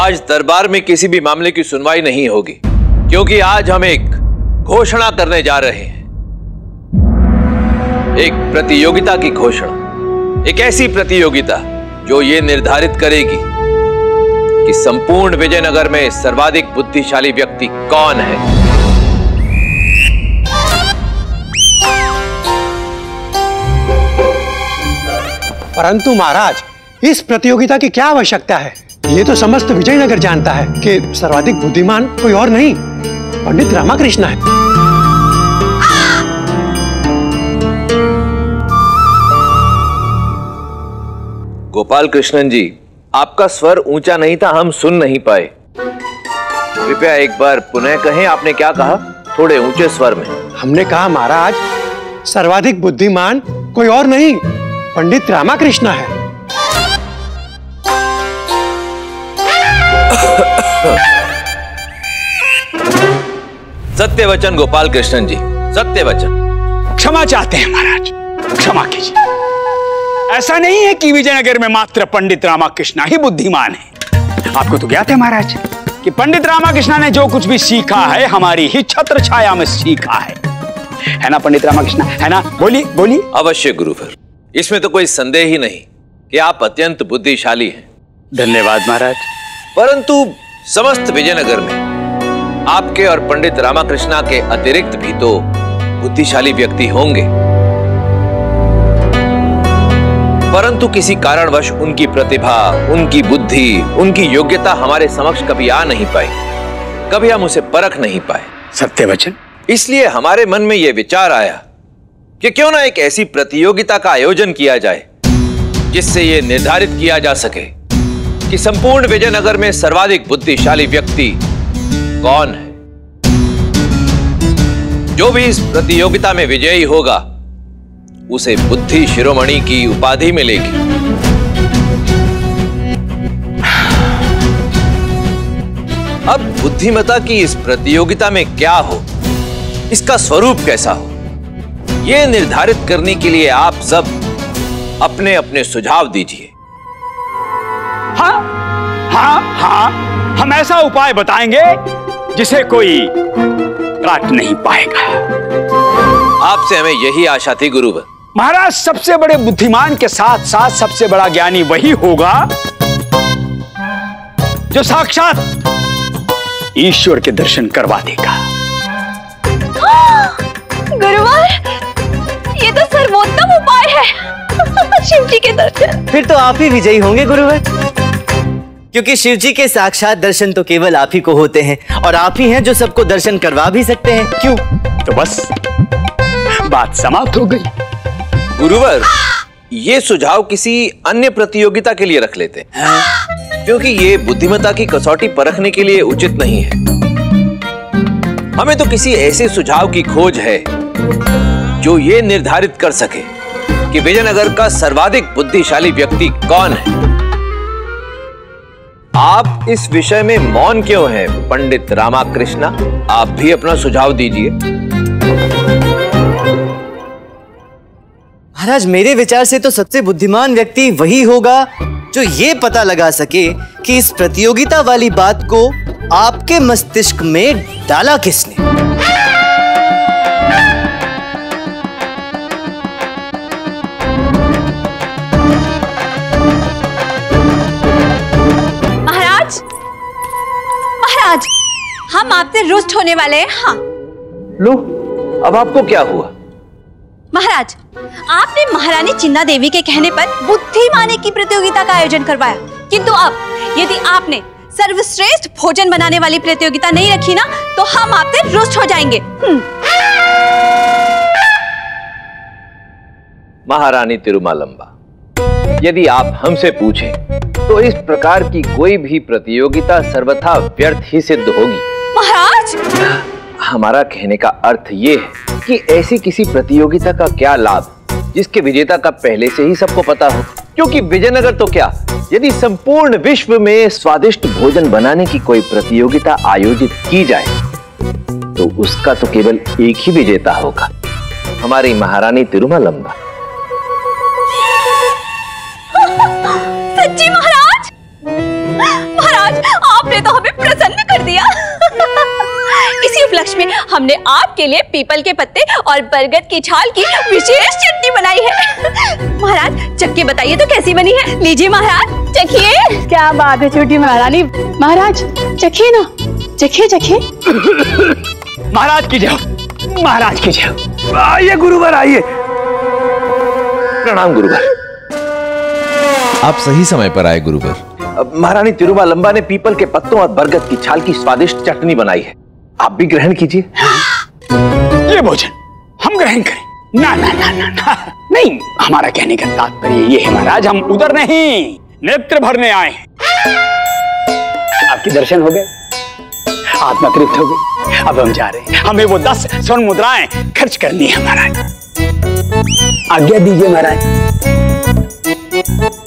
आज दरबार में किसी भी मामले की सुनवाई नहीं होगी, क्योंकि आज हम एक घोषणा करने जा रहे हैं, एक प्रतियोगिता की घोषणा। एक ऐसी प्रतियोगिता जो ये निर्धारित करेगी कि संपूर्ण विजयनगर में सर्वाधिक बुद्धिशाली व्यक्ति कौन है। परंतु महाराज, इस प्रतियोगिता की क्या आवश्यकता है? ये तो समस्त विजयनगर जानता है कि सर्वाधिक बुद्धिमान कोई और नहीं पंडित रामाकृष्ण है। गोपाल कृष्णन जी, आपका स्वर ऊंचा नहीं था, हम सुन नहीं पाए। कृपया एक बार पुनः कहें, आपने क्या कहा? थोड़े ऊंचे स्वर में। हमने कहा महाराज, सर्वाधिक बुद्धिमान कोई और नहीं पंडित रामाकृष्ण है। सत्य वचन गोपाल कृष्णन जी, सत्य वचन। क्षमा चाहते हैं महाराज, क्षमा कीजिए। ऐसा नहीं है कि विजयनगर में मात्र पंडित रामाकृष्ण ही बुद्धिमान है। आपको तो ज्ञात है महाराज कि पंडित रामाकृष्ण ने जो कुछ भी सीखा है हमारी ही छत्र छाया में सीखा है ना पंडित रामाकृष्ण, है ना? बोलिए बोलिए। अवश्य गुरुवर, इसमें तो कोई संदेह ही नहीं कि आप अत्यंत बुद्धिशाली हैं। धन्यवाद महाराज। परंतु समस्त विजयनगर में आपके और पंडित रामाकृष्णा के अतिरिक्त भी तो बुद्धिशाली व्यक्ति होंगे, परंतु किसी कारणवश उनकी प्रतिभा, उनकी बुद्धि, उनकी योग्यता हमारे समक्ष कभी आ नहीं पाई, कभी हम उसे परख नहीं पाए। सत्य वचन। इसलिए हमारे मन में यह विचार आया कि क्यों ना एक ऐसी प्रतियोगिता का आयोजन किया जाए जिससे ये निर्धारित किया जा सके कि संपूर्ण विजयनगर में सर्वाधिक बुद्धिशाली व्यक्ति कौन है। जो भी इस प्रतियोगिता में विजयी होगा उसे बुद्धि शिरोमणि की उपाधि मिलेगी। अब बुद्धिमता की इस प्रतियोगिता में क्या हो, इसका स्वरूप कैसा हो, यह निर्धारित करने के लिए आप सब अपने अपने सुझाव दीजिए। हाँ, हम ऐसा उपाय बताएंगे जिसे कोई काट नहीं पाएगा। आपसे हमें यही आशा थी गुरुवर। महाराज, सबसे बड़े बुद्धिमान के साथ साथ सबसे बड़ा ज्ञानी वही होगा जो साक्षात ईश्वर के दर्शन करवा देगा। गुरुवर, ये तो सर्वोत्तम उपाय है, शिव जी के दर्शन। फिर तो आप ही विजयी होंगे गुरुवर, क्योंकि शिव जी के साक्षात दर्शन तो केवल आप ही को होते हैं और आप ही हैं जो सबको दर्शन करवा भी सकते हैं। क्यों? तो बस बात समाप्त हो गई। गुरुवर, ये सुझाव किसी अन्य प्रतियोगिता के लिए रख लेते हैं, क्योंकि ये बुद्धिमता की कसौटी परखने के लिए उचित नहीं है। हमें तो किसी ऐसे सुझाव की खोज है जो ये निर्धारित कर सके कि विजयनगर का सर्वाधिक बुद्धिशाली व्यक्ति कौन है। आप इस विषय में मौन क्यों हैं पंडित रामाकृष्णा? आप भी अपना सुझाव दीजिए। महाराज, मेरे विचार से तो सबसे बुद्धिमान व्यक्ति वही होगा जो ये पता लगा सके कि इस प्रतियोगिता वाली बात को आपके मस्तिष्क में डाला किसने। हम आपसे रुष्ट होने वाले हैं। हाँ लो, अब आपको क्या हुआ? महाराज, आपने महारानी चिन्ना देवी के कहने पर बुद्धिमानी की प्रतियोगिता का आयोजन करवाया, किंतु अब यदि आपने सर्वश्रेष्ठ भोजन बनाने वाली प्रतियोगिता नहीं रखी ना, तो हम आपसे रुष्ट हो जाएंगे। महारानी तिरुमालंबा, यदि आप हमसे पूछें तो इस प्रकार की कोई भी प्रतियोगिता सर्वथा व्यर्थ ही सिद्ध होगी। महाराज, हमारा कहने का अर्थ ये है कि ऐसी किसी प्रतियोगिता का क्या लाभ जिसके विजेता का पहले से ही सबको पता हो, क्योंकि विजयनगर तो क्या, यदि संपूर्ण विश्व में स्वादिष्ट भोजन बनाने की कोई प्रतियोगिता आयोजित की जाए तो उसका तो केवल एक ही विजेता होगा, हमारी महारानी तिरुमालंबा। सच्ची महाराज, महाराज इसी उपलक्ष्य में हमने आपके लिए पीपल के पत्ते और बरगद की छाल की विशेष चटनी बनाई है। महाराज चक्की बताइए तो कैसी बनी है। लीजिए महाराज चखिए। क्या बात है छोटी महारानी। महाराज चखिए ना, चखिए चखिए। महाराज की जय, महाराज की जय। आइए गुरुवर आइए। प्रणाम गुरुवर। आप सही समय पर आए गुरुवर। महारानी तिरुमालंबा ने पीपल के पत्तों और बरगद की छाल की स्वादिष्ट चटनी बनाई है, आप भी ग्रहण कीजिए। ये भोजन हम ग्रहण करें? ना ना ना ना ना नहीं, हमारा कहने का तात्पर्य ये है महाराज, हम उधर नहीं नेत्र भरने आए हैं। आपके दर्शन हो गए, आत्मा तृप्त हो गई, अब हम जा रहे हैं। हमें वो 10 स्वर्ण मुद्राएं खर्च करनी है महाराज। आज्ञा दीजिए महाराज।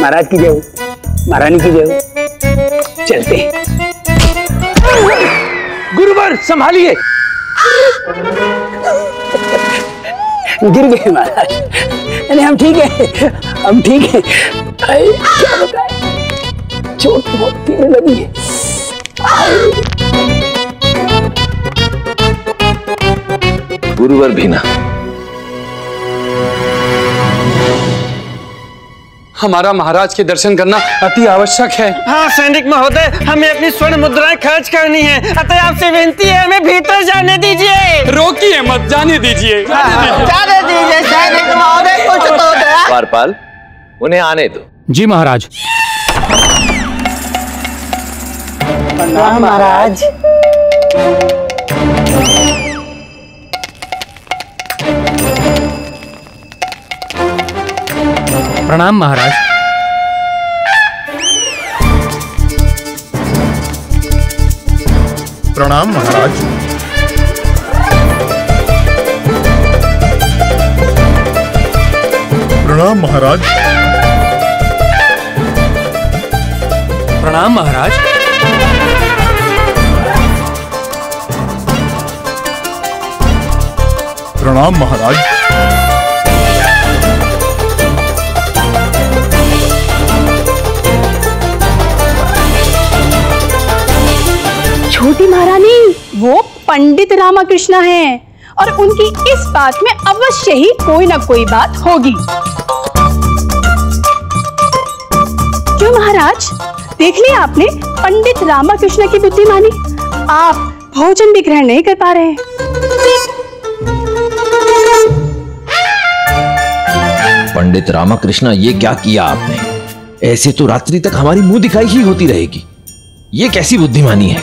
महाराज की जय हो, महारानी की जय। चलते गुरुवर, संभालिए। गिर गए महाराज। अरे हम ठीक है, हम ठीक है। क्या बताएं, चोट बहुत तीव्र लगी है। गुरुवर भी ना, हमारा महाराज के दर्शन करना अति आवश्यक है। हाँ सैनिक महोदय, हमें अपनी स्वर्ण मुद्राएं खर्च करनी है, अतः आपसे विनती है हमें भीतर जाने दीजिए। रोकिए मत, जाने दीजिए। जाने दीजिए सैनिक महोदय, कुछ तो दया। द्वारपाल उन्हें आने दो। जी महाराज। प्रणाम महाराज। प्रणाम महाराज। प्रणाम महाराज। प्रणाम महाराज। प्रणाम महाराज। प्रणाम महाराज। छोटी महारानी, वो पंडित रामाकृष्णा हैं और उनकी इस बात में अवश्य ही कोई ना कोई बात होगी। क्यों महाराज, देख लिया आपने पंडित रामाकृष्णा की बुद्धिमानी। आप भोजन भी ग्रहण नहीं कर पा रहे हैं। पंडित रामाकृष्णा, ये क्या किया आपने? ऐसे तो रात्रि तक हमारी मुंह दिखाई ही होती रहेगी। ये कैसी बुद्धिमानी है।